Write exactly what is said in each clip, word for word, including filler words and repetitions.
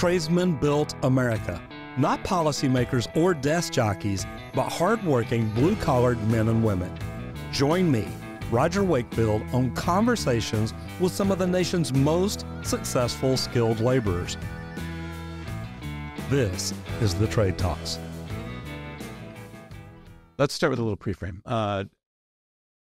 Tradesmen built America. Not policymakers or desk jockeys, but hardworking, blue-collared men and women. Join me, Roger Wakefield, on conversations with some of the nation's most successful skilled laborers. This is The Trade Talks. Let's start with a little pre-frame. Uh,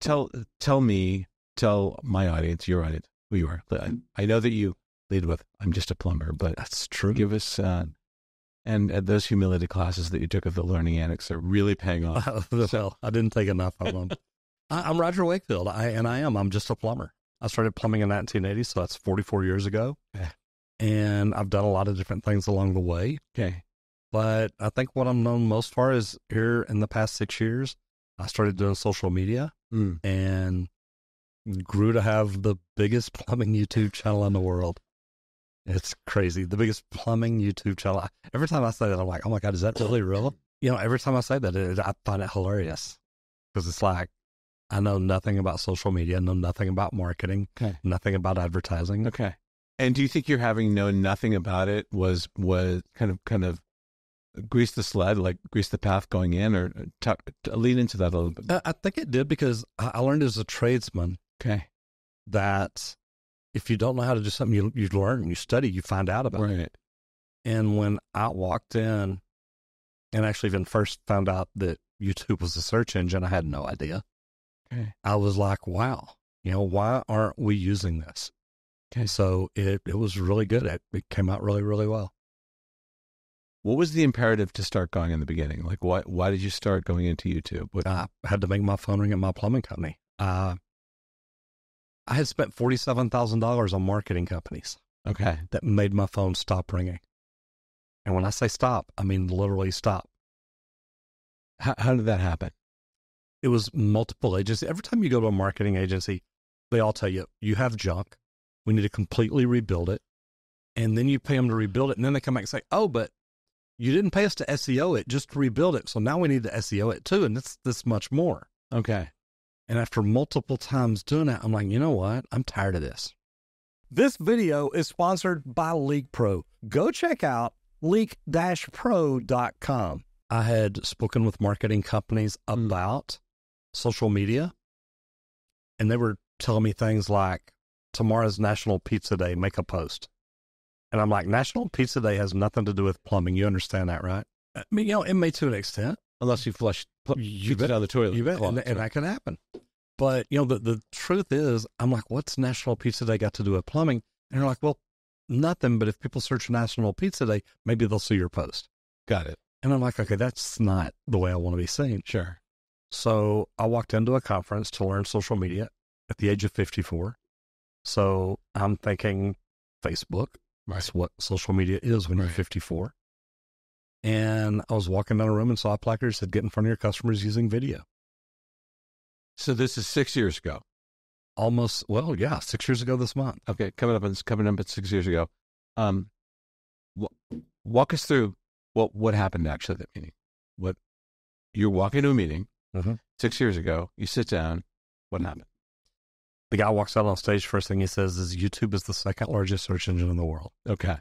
tell, tell me, tell my audience, your audience, who you are. I, I know that you lead with, I'm just a plumber, but that's true. Give us... Uh, And uh, those humility classes that you took of the learning annex are really paying off. Uh, well, I didn't take enough of them. I, I'm Roger Wakefield, I, and I am. I'm just a plumber. I started plumbing in nineteen eighty, so that's forty-four years ago. Yeah. And I've done a lot of different things along the way. Okay. But I think what I'm known most for is here in the past six years, I started doing social media mm. and grew to have the biggest plumbing YouTube channel in the world. It's crazy. The biggest plumbing YouTube channel. Every time I say that, I'm like, oh my God, is that really real? You know, every time I say that, it, I find it hilarious because it's like, I know nothing about social media, know nothing about marketing, okay. nothing about advertising. Okay. And do you think your having known nothing about it was, was kind of, kind of grease the sled, like grease the path going in, or t t lean into that a little bit? I, I think it did, because I learned as a tradesman okay. that if you don't know how to do something, you, you learn, you study, you find out about right. it. And when I walked in and actually even first found out that YouTube was a search engine, I had no idea. Okay. I was like, wow, you know, why aren't we using this? Okay. So it, it was really good. It, it came out really, really well. What was the imperative to start going in the beginning? Like why, why did you start going into YouTube? What I had to make my phone ring at my plumbing company. Uh, I had spent forty-seven thousand dollars on marketing companies. Okay. That made my phone stop ringing. And when I say stop, I mean literally stop. How, how did that happen? It was multiple agencies. Every time you go to a marketing agency, they all tell you, you have junk. We need to completely rebuild it. And then you pay them to rebuild it. And then they come back and say, oh, but you didn't pay us to S E O it, just to rebuild it. So now we need to S E O it too. And it's this much more. Okay. And after multiple times doing that, I'm like, you know what? I'm tired of this. This video is sponsored by Leak Pro. Go check out leak pro dot com. I had spoken with marketing companies about mm. social media, and they were telling me things like, tomorrow's National Pizza Day, make a post. And I'm like, National Pizza Day has nothing to do with plumbing. You understand that, right? I mean, you know, it may to an extent. Unless you flush you bet, out of the toilet. You bet, oh, and, and that can happen. But, you know, the, the truth is, I'm like, what's National Pizza Day got to do with plumbing? And they're like, well, nothing, but if people search National Pizza Day, maybe they'll see your post. Got it. And I'm like, okay, that's not the way I want to be seen. Sure. So I walked into a conference to learn social media at the age of fifty-four. So I'm thinking Facebook. Right. That's what social media is when right. you're fifty-four. And I was walking down a room and saw a placard that said, get in front of your customers using video. So this is six years ago. Almost, well, yeah, six years ago this month. Okay, coming up, and coming up at six years ago. Um, walk us through what, what happened actually at that meeting. What, you're walking to a meeting mm-hmm. six years ago, you sit down, what happened? The guy walks out on stage, first thing he says is, YouTube is the second largest search engine in the world. Okay.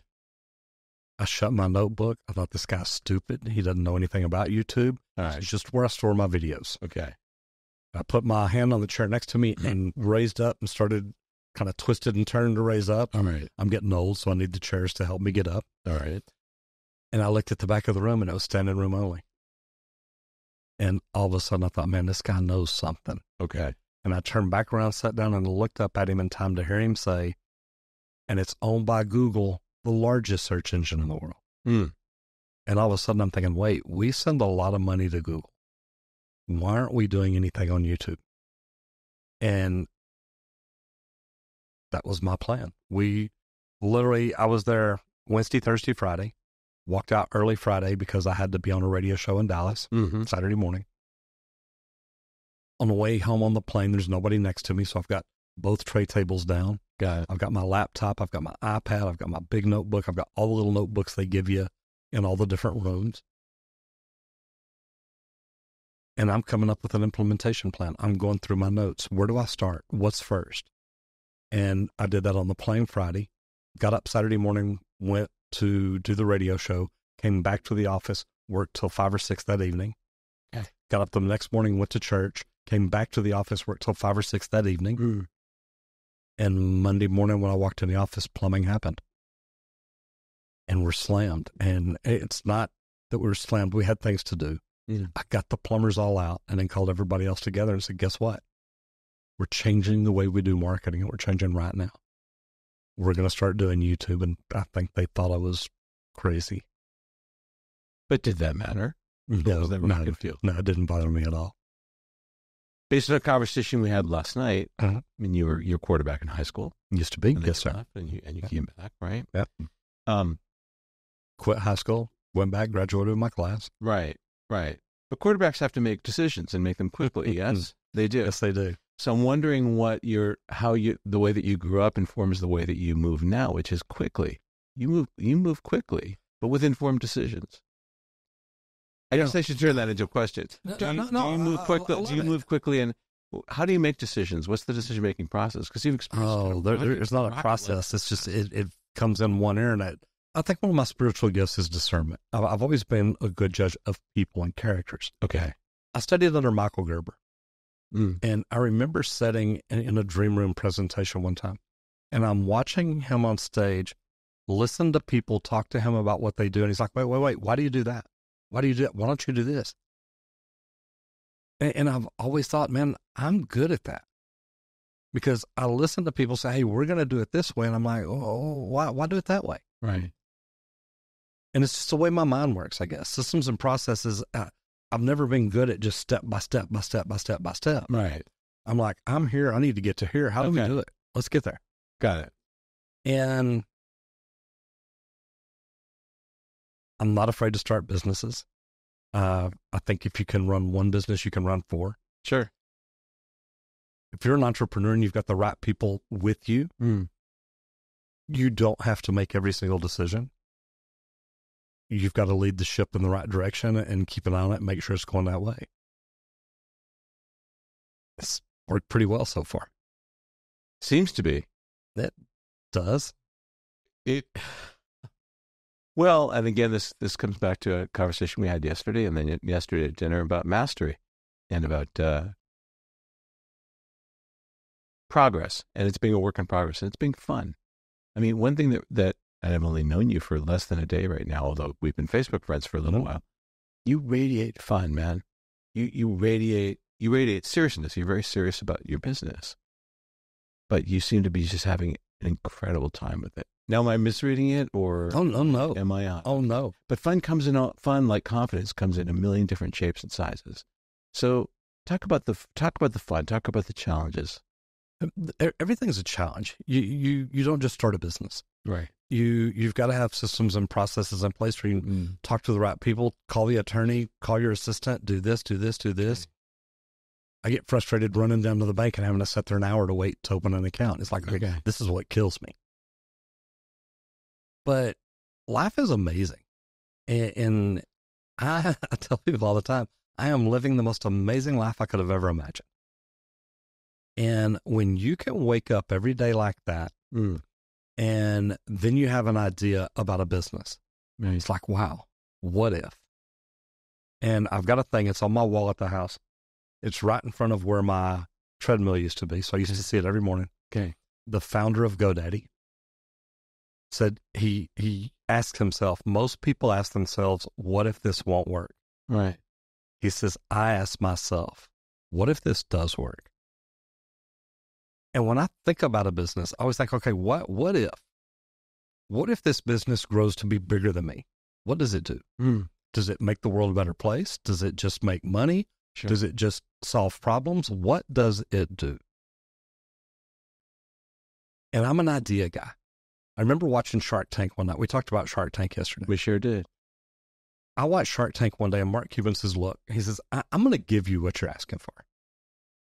I shut my notebook. I thought, this guy's stupid. He doesn't know anything about YouTube. All right. It's just where I store my videos. Okay. I put my hand on the chair next to me and raised up and started kind of twisted and turned to raise up. All right. I'm getting old, so I need the chairs to help me get up. All right. And I looked at the back of the room, and it was standing room only. And all of a sudden I thought, man, this guy knows something. Okay. And I turned back around, sat down, and looked up at him in time to hear him say, and it's owned by Google, the largest search engine in the world. Mm. And all of a sudden I'm thinking, wait, we send a lot of money to Google. Why aren't we doing anything on YouTube? And that was my plan. We literally, I was there Wednesday, Thursday, Friday, walked out early Friday because I had to be on a radio show in Dallas mm-hmm. Saturday morning. On the way home on the plane, there's nobody next to me. So I've got both tray tables down. Got it. I've got my laptop, I've got my iPad, I've got my big notebook, I've got all the little notebooks they give you in all the different rooms. And I'm coming up with an implementation plan. I'm going through my notes. Where do I start? What's first? And I did that on the plane Friday, got up Saturday morning, went to do the radio show, came back to the office, worked till five or six that evening, okay. got up the next morning, went to church, came back to the office, worked till five or six that evening. Mm. And Monday morning when I walked in the office, plumbing happened. And we're slammed. And it's not that we're slammed. We had things to do. Yeah. I got the plumbers all out and then called everybody else together and said, guess what? We're changing the way we do marketing, and we're changing right now. We're going to start doing YouTube. And I think they thought I was crazy. But did that matter? No, that no, no, it didn't bother me at all. Based on a conversation we had last night, uh-huh. I mean, you were your quarterback in high school. Used to be, yes, sir. And you, and you yeah. came back, right? Yep. Um, Quit high school, went back, graduated with my class. Right, right. But quarterbacks have to make decisions and make them quickly, yes? They do. Yes, they do. So I'm wondering what your, how you, the way that you grew up informs the way that you move now, which is quickly. You move, you move quickly, but with informed decisions. I guess I should turn that into a question. No, do, no, no, do you move quickly? Do you it. move quickly, and how do you make decisions? What's the decision-making process? Because you've experienced. Oh, there, there's not a process. It's just it, it comes in one ear, and I, I think one of my spiritual gifts is discernment. I've, I've always been a good judge of people and characters. Okay, I studied under Michael Gerber, mm. and I remember sitting in, in a dream room presentation one time, and I'm watching him on stage, listen to people talk to him about what they do, and he's like, "Wait, wait, wait! Why do you do that? Why do you do that? Why don't you do this?" And, and I've always thought, man, I'm good at that, because I listen to people say, "Hey, we're going to do it this way," and I'm like, "Oh, why? Why do it that way?" Right. And it's just the way my mind works, I guess. Systems and processes. I, I've never been good at just step by step by step by step by step. Right. I'm like, I'm here. I need to get to here. How do okay. we do it? Let's get there. Got it. And I'm not afraid to start businesses. Uh, I think if you can run one business, you can run four. Sure. If you're an entrepreneur and you've got the right people with you, mm. you don't have to make every single decision. You've got to lead the ship in the right direction and keep an eye on it and make sure it's going that way. It's worked pretty well so far. Seems to be. It does. It... Well, and again, this, this comes back to a conversation we had yesterday and then yesterday at dinner about mastery and about uh, progress, and it's being a work in progress, and it's being fun. I mean, one thing that, that and I've only known you for less than a day right now, although we've been Facebook friends for a little mm-hmm. while, you radiate fun, man. You, you radiate, you radiate seriousness. You're very serious about your business, but you seem to be just having an incredible time with it. Now, am I misreading it, or oh, no, no. am I on? Oh, no. But fun comes in, all, fun like confidence comes in a million different shapes and sizes. So talk about the, talk about the fun, talk about the challenges. Everything's a challenge. You, you, you don't just start a business. Right. You, you've got to have systems and processes in place where you can mm. talk to the right people, call the attorney, call your assistant, do this, do this, do this. Right. I get frustrated running down to the bank and having to sit there an hour to wait to open an account. It's like, okay. This is what kills me. But life is amazing, and, and I, I tell people all the time, I am living the most amazing life I could have ever imagined. And when you can wake up every day like that, mm. and then you have an idea about a business, right. It's like, wow, what if? And I've got a thing, it's on my wall at the house. It's right in front of where my treadmill used to be, so I used to see it every morning. Okay. The founder of GoDaddy said he he asked himself, most people ask themselves, what if this won't work? Right. He says, I ask myself, what if this does work? And when I think about a business, I always think, okay, what what if? What if this business grows to be bigger than me? What does it do? Mm. Does it make the world a better place? Does it just make money? Sure. Does it just solve problems? What does it do? And I'm an idea guy. I remember watching Shark Tank one night. We talked about Shark Tank yesterday. We sure did. I watched Shark Tank one day, and Mark Cuban says, look, he says, I, I'm going to give you what you're asking for.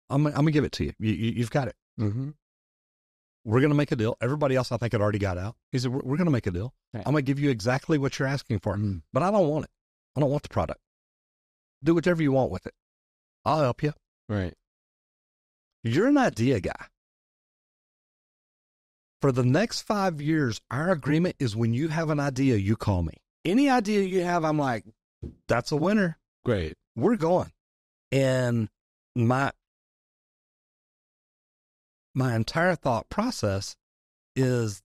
I'm, I'm going to give it to you. you, you you've got it. Mm-hmm. We're going to make a deal. Everybody else, I think, had already got out. He said, we're, we're going to make a deal. Right. I'm going to give you exactly what you're asking for, mm. but I don't want it. I don't want the product. Do whatever you want with it. I'll help you. Right. You're an idea guy. For the next five years, our agreement is when you have an idea, you call me. Any idea you have, I'm like, that's a winner. Great. We're going. And my my entire thought process is,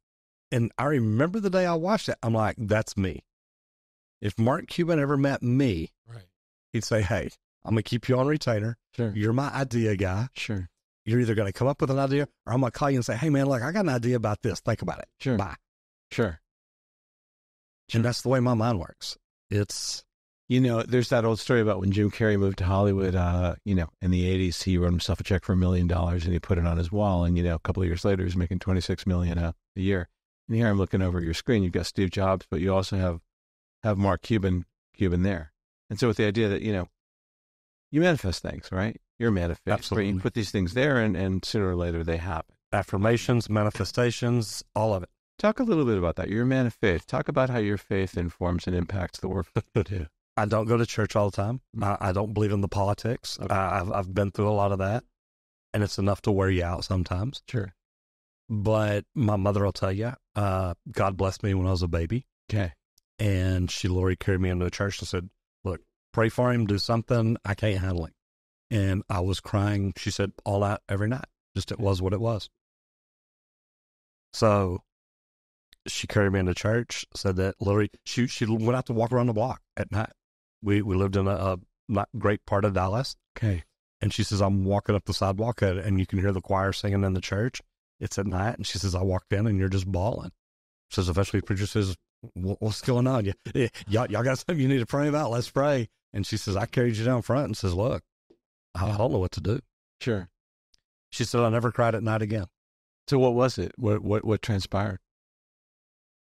and I remember the day I watched it, I'm like, that's me. If Mark Cuban ever met me, right, he'd say, hey, I'm going to keep you on retainer. Sure. You're my idea guy. Sure. You're either going to come up with an idea or I'm going to call you and say, hey, man, look, I got an idea about this. Think about it. Sure. Bye. Sure. Sure. And that's the way my mind works. It's, you know, there's that old story about when Jim Carrey moved to Hollywood, uh, you know, in the eighties, he wrote himself a check for a million dollars and he put it on his wall. And, you know, a couple of years later, he's making twenty-six million dollars a, a year. And here I'm looking over at your screen. You've got Steve Jobs, but you also have, have Mark Cuban, Cuban there. And so with the idea that, you know, you manifest things, right? You're manifesting. Absolutely. You put these things there and, and sooner or later they happen. Affirmations, manifestations, all of it. Talk a little bit about that. Your man of faith. Talk about how your faith informs and impacts the work that you do. I don't go to church all the time. I, I don't believe in the politics. Okay. I, I've, I've been through a lot of that, and it's enough to wear you out sometimes. Sure. But my mother will tell you, uh, God blessed me when I was a baby. Okay. And she, Lori, carried me into a church and said, look, pray for him, do something. I can't handle it. And I was crying, she said, all out every night. Just it was what it was. So she carried me into church, said that Lori, she, she went out to walk around the block at night. We we lived in a, a not great part of Dallas. Okay. And she says, I'm walking up the sidewalk and you can hear the choir singing in the church. It's at night. And she says, I walked in and you're just bawling. She says, eventually the preacher says, what's going on? Y- y- y'all, y'all got something you need to pray about? Let's pray. And she says, I carried you down front and says, look, I don't know what to do. Sure. She said, I never cried at night again. So what was it? What, what, what transpired?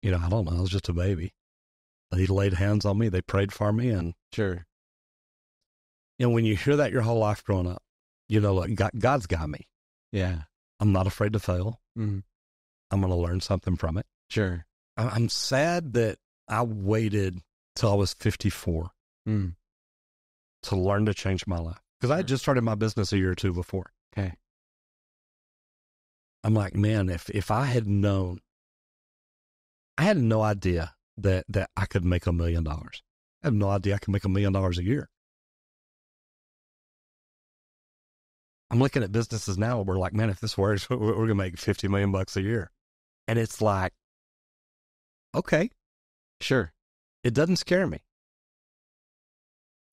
You know, I don't know. I was just a baby. They laid hands on me. They prayed for me. And sure. And when you hear that your whole life growing up, you know, look, God, God's got me. Yeah. I'm not afraid to fail. Mm-hmm. I'm going to learn something from it. Sure. I, I'm sad that I waited till I was fifty-four mm. to learn to change my life. Because I had just started my business a year or two before. Okay. I'm like, man, if, if I had known, I had no idea that, that I could make a million dollars. I had no idea I could make a million dollars a year. I'm looking at businesses now. We're like, man, if this works, we're, we're going to make fifty million bucks a year. And it's like, okay, sure. It doesn't scare me.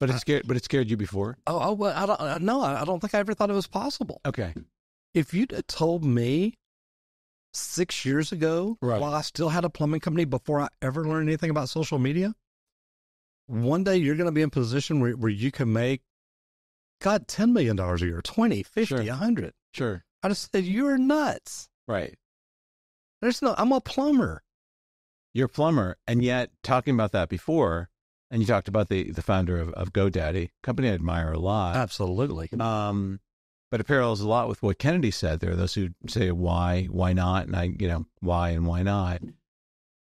But it scared. I, but it scared you before. Oh, oh well, I don't. No, I don't think I ever thought it was possible. Okay. If you'd have told me six years ago, right, while I still had a plumbing company, before I ever learned anything about social media, one day you're going to be in a position where, where you can make, God, ten million dollars a year, twenty, fifty, a hundred. Sure. I just said you're nuts. Right. There's no. I'm a plumber. You're a plumber, and yet talking about that before. And you talked about the, the founder of, of GoDaddy, company I admire a lot. Absolutely. Um, but it parallels a lot with what Kennedy said. There are those who say, why, why not? And I, you know, why and why not?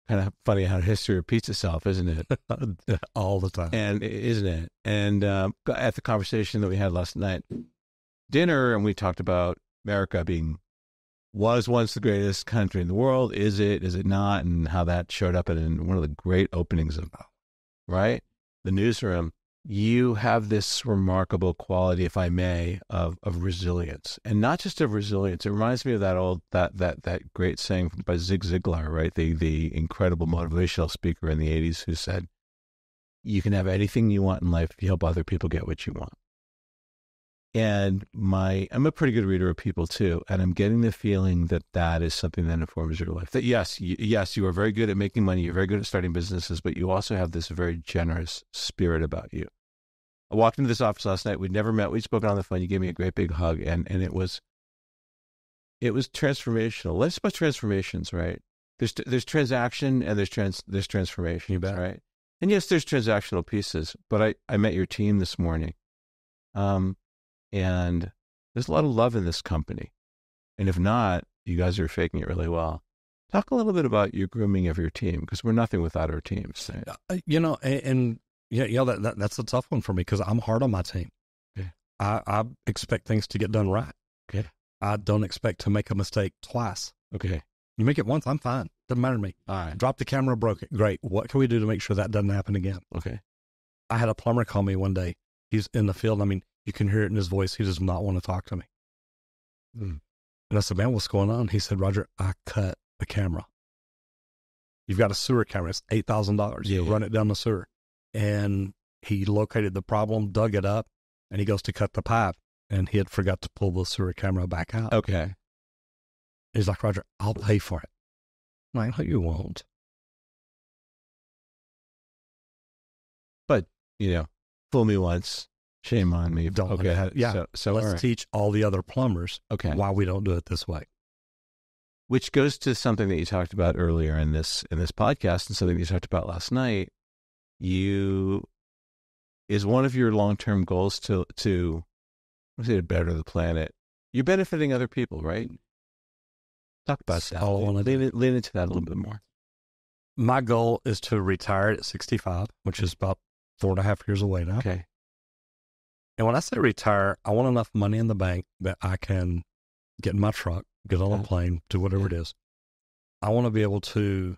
Kind of funny how history repeats itself, isn't it? All the time. And isn't it? And um, at the conversation that we had last night, dinner, and we talked about America being, was once the greatest country in the world. Is it, is it not? And how that showed up in, in one of the great openings of right? The Newsroom, you have this remarkable quality, if I may, of, of resilience. And not just of resilience. It reminds me of that old, that, that, that great saying by Zig Ziglar, right? The, the incredible motivational speaker in the eighties who said, you can have anything you want in life if you help other people get what you want. And my, I'm a pretty good reader of people too. And I'm getting the feeling that that is something that informs your life. That yes, you, yes, you are very good at making money. You're very good at starting businesses, but you also have this very generous spirit about you. I walked into this office last night. We'd never met. We'd spoken on the phone. You gave me a great big hug. And, and it was, it was transformational. Let's talk about transformations, right? There's, there's transaction and there's trans, there's transformation. You bet. Right? And yes, there's transactional pieces, but I, I met your team this morning. Um, And there's a lot of love in this company. And if not, you guys are faking it really well. Talk a little bit about your grooming of your team, because we're nothing without our teams. Right? You know, and, and yeah, you know, that, that, that's a tough one for me because I'm hard on my team. Okay. I, I expect things to get done right. Okay. I don't expect to make a mistake twice. Okay. You make it once, I'm fine. Doesn't matter to me. All right. Drop the camera, broke it. Great. What can we do to make sure that doesn't happen again? Okay. I had a plumber call me one day. He's in the field. I mean, you can hear it in his voice. He does not want to talk to me. Mm. And I said, man, what's going on? He said, Roger, I cut the camera. You've got a sewer camera. It's eight thousand dollars. Yeah, you run it down the sewer. And he located the problem, dug it up, and he goes to cut the pipe. And he had forgot to pull the sewer camera back out. Okay. He's like, Roger, I'll pay for it. I'm like, no, you won't. But, you know, fool me once, shame on me. Don't okay. How, yeah. So, so let's all right. teach all the other plumbers okay. why we don't do it this way. Which goes to something that you talked about earlier in this in this podcast, and something that you talked about last night. You is one of your long term goals to to let's say to better the planet. You're benefiting other people, right? Talk about that. All I want to lean, lean into that a little bit more. My goal is to retire at sixty-five, which is about four and a half years away now. Okay. And when I say retire, I want enough money in the bank that I can get in my truck, get on a plane, do whatever yeah. it is. I want to be able to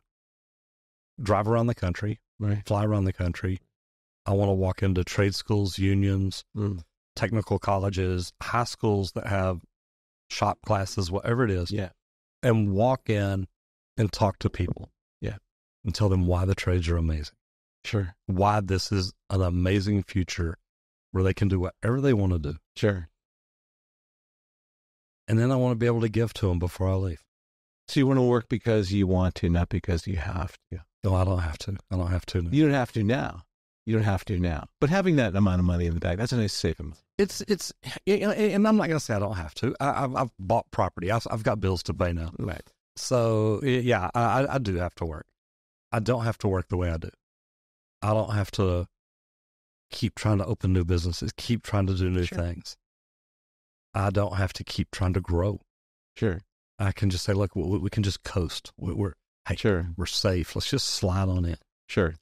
drive around the country, right. fly around the country. I want to walk into trade schools, unions, mm. technical colleges, high schools that have shop classes, whatever it is. Yeah. And walk in and talk to people. Yeah. And tell them why the trades are amazing. Sure. Why this is an amazing future where they can do whatever they want to do. Sure. And then I want to be able to give to them before I leave. So you want to work because you want to, not because you have to. No, I don't have to. I don't have to. Now. You don't have to now. You don't have to now. But having that amount of money in the bank, that's a nice safe amount. It's, it's, you know, and I'm not going to say I don't have to. I, I've, I've bought property. I've, I've got bills to pay now. Right. So, yeah, I, I do have to work. I don't have to work the way I do. I don't have to keep trying to open new businesses, keep trying to do new sure. things. I don't have to keep trying to grow. Sure. I can just say, look, we, we can just coast. We, we're, hey, sure. we're safe. Let's just slide on in. Sure.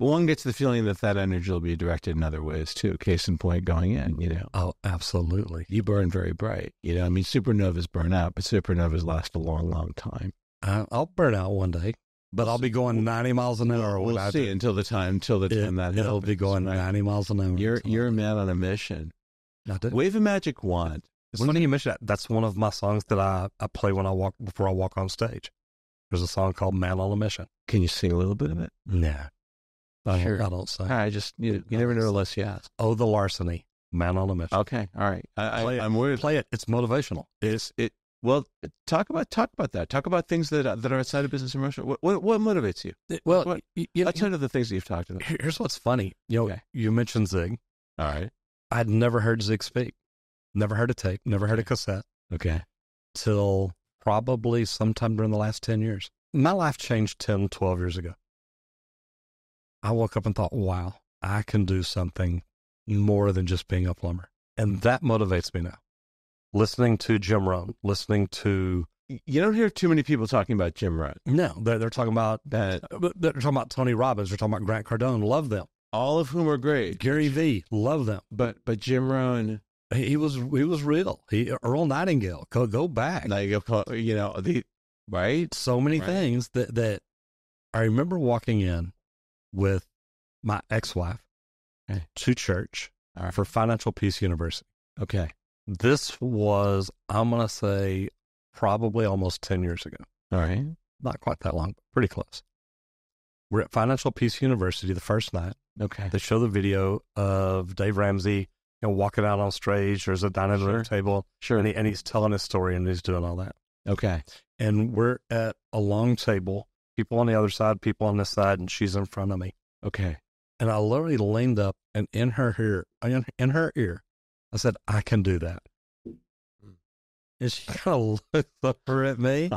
Well, one gets the feeling that that energy will be directed in other ways, too. Case in point, going in, you know. Oh, absolutely. You burn very bright. You know, I mean, supernovas burn out, but supernovas last a long, long time. Uh, I'll burn out one day, but I'll be going ninety miles an hour. We'll see do. until the time, until the time it, that It'll happens, be going right? ninety miles an hour. You're, you're a man on a mission. I do. Wave a magic wand. It's funny you mention that. That's one of my songs that I, I play when I walk, before I walk on stage. There's a song called Man on a Mission. Can you sing a little bit of it? No. I, sure. I don't say. I just, you, you never know unless you ask. Oh, the larceny, man on a mission. Okay, all right. I, play I, it. I'm worried. Play it. It's motivational. It's it. Well, talk about talk about that. Talk about things that that are outside of business and commercial. What what, what motivates you? It, well, what, you, you, a ton of the things that you've talked about. Here's what's funny. You know, okay. you mentioned Zig. All right. I'd never heard Zig speak. Never heard a tape. Never heard a cassette. Okay. Till probably sometime during the last ten years. My life changed ten, twelve years ago. I woke up and thought, wow, I can do something more than just being a plumber. And that motivates me now. Listening to Jim Rohn, listening to... You don't hear too many people talking about Jim Rohn. No, they're, they're talking about that. They're talking about Tony Robbins. They're talking about Grant Cardone. Love them. All of whom are great. Gary Vee. Love them. But but Jim Rohn... He, he was he was real. He Earl Nightingale. Go, go back. Nightingale, you know, the, right? So many right. things that, that... I remember walking in with my ex-wife okay. to church right. for Financial Peace University. Okay. This was, I'm going to say, probably almost ten years ago. All right. Not quite that long, but pretty close. We're at Financial Peace University the first night. Okay. They show the video of Dave Ramsey, you know, walking out on stage. There's a dining room sure. table. Sure. And, he, and he's telling his story and he's doing all that. Okay. And we're at a long table. People on the other side, people on this side, and she's in front of me. Okay. And I literally leaned up and in her ear, in, in her ear, I said, I can do that. And she kind of looked over at me.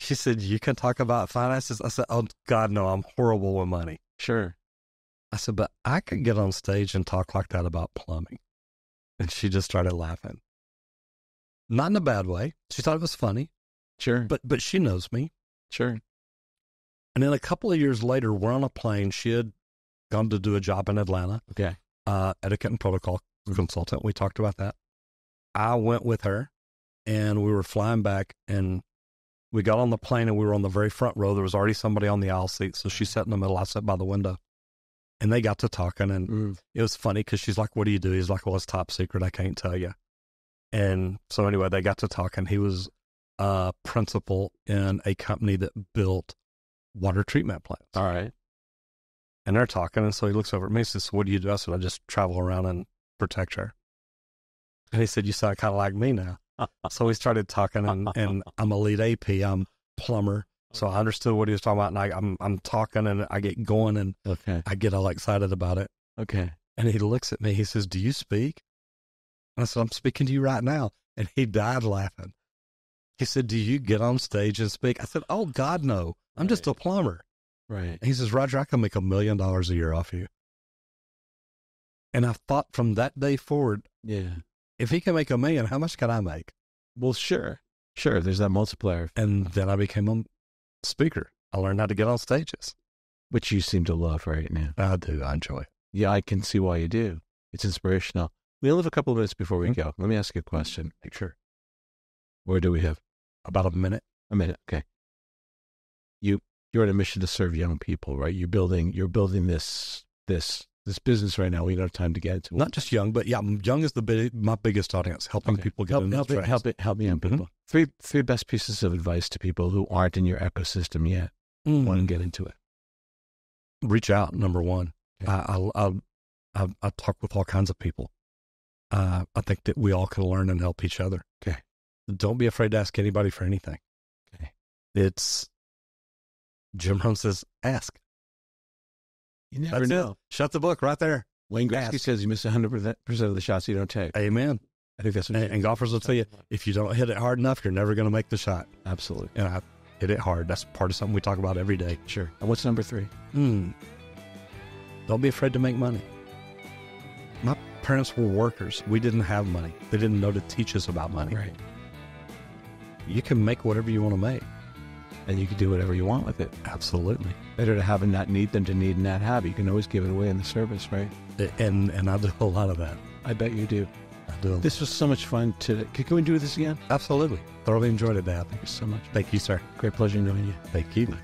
She said, you can talk about finances. I said, oh God, no, I'm horrible with money. Sure. I said, but I could get on stage and talk like that about plumbing. And she just started laughing. Not in a bad way. She thought it was funny. Sure. But, but she knows me. Sure. And then a couple of years later, we're on a plane. She had gone to do a job in Atlanta. Okay. Uh, etiquette and protocol consultant. We talked about that. I went with her and we were flying back and We got on the plane and we were on the very front row. There was already somebody on the aisle seat. So she sat in the middle. I sat by the window. And they got to talking. And mm. it was funny because she's like, what do you do? He's like, well, it's top secret. I can't tell you. And so anyway, they got to talking. He was a principal in a company that built water treatment plants. All right. And they're talking. And so he looks over at me and says, so what do you do? I said, I just travel around and protect her. And he said, you sound kind of like me now. So we started talking, and, and I'm a lead A P, I'm plumber. So I understood what he was talking about, and I, I'm I'm talking, and I get going, and okay. I get all excited about it. Okay. And he looks at me. He says, do you speak? And I said, I'm speaking to you right now. And he died laughing. He said, do you get on stage and speak? I said, oh, God, no. I'm right. just a plumber. Right. And he says, Roger, I can make a million dollars a year off you. And I thought from that day forward, yeah. if he can make a million, how much can I make? Well, sure. Sure. There's that multiplier. And then I became a speaker. I learned how to get on stages. Which you seem to love right now. I do. I enjoy it. Yeah, I can see why you do. It's inspirational. We only have a couple of minutes before we mm-hmm. go. Let me ask you a question. Sure. Where do we have? About a minute. A minute. Okay. You, you're on a mission to serve young people, right? You're building, you're building this, this. This business right now, we don't have time to get into it. Not just young, but yeah, young is the big, my biggest audience, helping okay. people get help, in help, it, help, it, help young people. Mm-hmm. Three three best pieces of advice to people who aren't in your ecosystem yet, mm. want to get into it. Reach out, number one. Okay. I, I, I, I talk with all kinds of people. Uh, I think that we all can learn and help each other. Okay. Don't be afraid to ask anybody for anything. Okay. It's, Jim Rohn says, ask. You never That's know. It. Shut the book right there. Wayne Gretzky Ask. says you miss one hundred percent of the shots you don't take. Amen. I think that's what and, and golfers will tell you, if you don't hit it hard enough, you're never going to make the shot. Absolutely. And I hit it hard. That's part of something we talk about every day. Sure. And what's number three? Mm. Don't be afraid to make money. My parents were workers. We didn't have money. They didn't know to teach us about money. Right. You can make whatever you want to make. And you can do whatever you want with it. Absolutely. Better to have and not need than to need and not have. You can always give it away in the service, right? And and I do a lot of that. I bet you do. I do. This was so much fun today. Can, can we do this again? Absolutely. Thoroughly enjoyed it, Dad. Thank you so much. Thank you, sir. Great pleasure knowing you. Thank you.